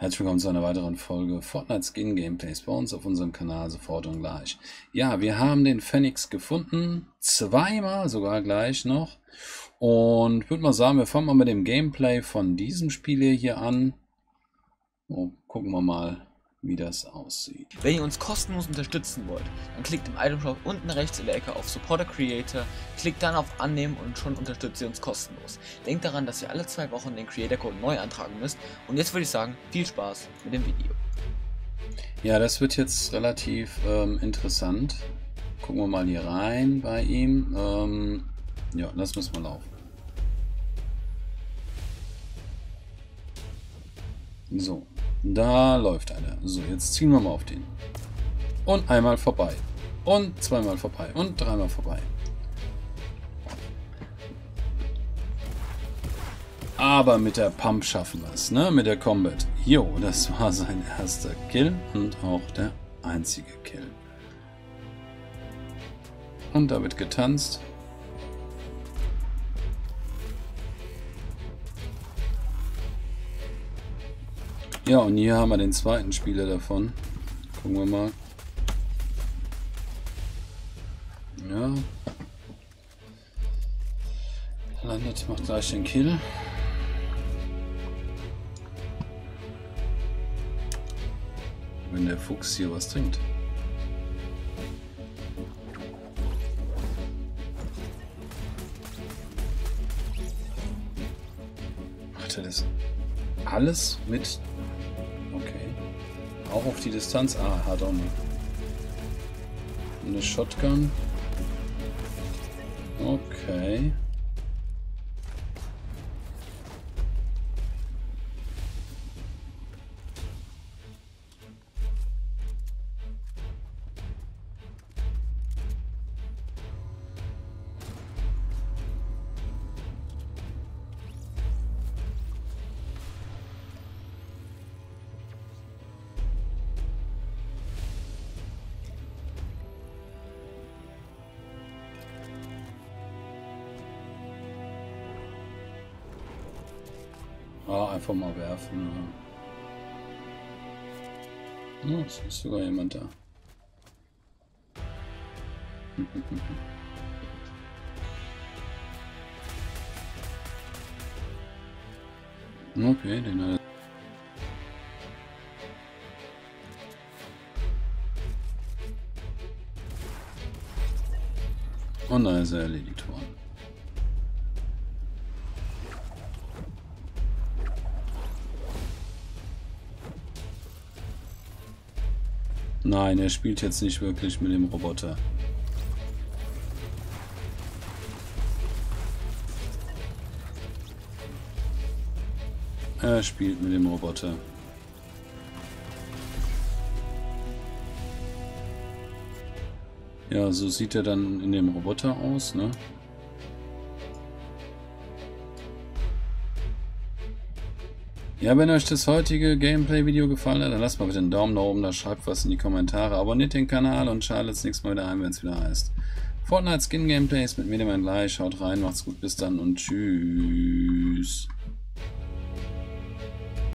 Herzlich willkommen zu einer weiteren Folge Fortnite Skin Gameplays bei uns auf unserem Kanal Sofort und Gleich. Ja, wir haben den Fennix gefunden, zweimal sogar gleich noch. Und würde mal sagen, wir fangen mal mit dem Gameplay von diesem Spiel hier an. Oh, gucken wir mal, wie das aussieht. Wenn ihr uns kostenlos unterstützen wollt, dann klickt im Itemshop unten rechts in der Ecke auf Supporter Creator, klickt dann auf Annehmen und schon unterstützt ihr uns kostenlos. Denkt daran, dass ihr alle 2 Wochen den Creator Code neu antragen müsst. Und jetzt würde ich sagen, viel Spaß mit dem Video. Ja, das wird jetzt relativ interessant. Gucken wir mal hier rein bei ihm. Ja, das müssen wir laufen. So, da läuft einer. So, jetzt ziehen wir mal auf den. Und einmal vorbei. Und zweimal vorbei. Und dreimal vorbei. Aber mit der Pump schaffen wir es, ne? Mit der Combat. Jo, das war sein erster Kill und auch der einzige Kill. Und da wird getanzt. Ja, und hier haben wir den zweiten Spieler davon. Gucken wir mal. Ja. Landet, macht gleich den Kill. Wenn der Fuchs hier was trinkt. Macht er das alles mit? Okay. Auch auf die Distanz. Ah, hat auch nicht. Eine Shotgun. Okay. Ah, einfach mal werfen. Ja, es ist sogar jemand da. Okay, den hat er. Oh nein, ist er erledigt worden. Nein, er spielt jetzt nicht wirklich mit dem Roboter. Er spielt mit dem Roboter. Ja, so sieht er dann in dem Roboter aus, ne? Ja, wenn euch das heutige Gameplay-Video gefallen hat, dann lasst mal bitte einen Daumen nach oben, da schreibt was in die Kommentare, abonniert den Kanal und schaltet das nächste Mal wieder ein, wenn es wieder heißt. Fortnite Skin Gameplays mit mir, dem ein Gleich, schaut rein, macht's gut, bis dann und tschüss.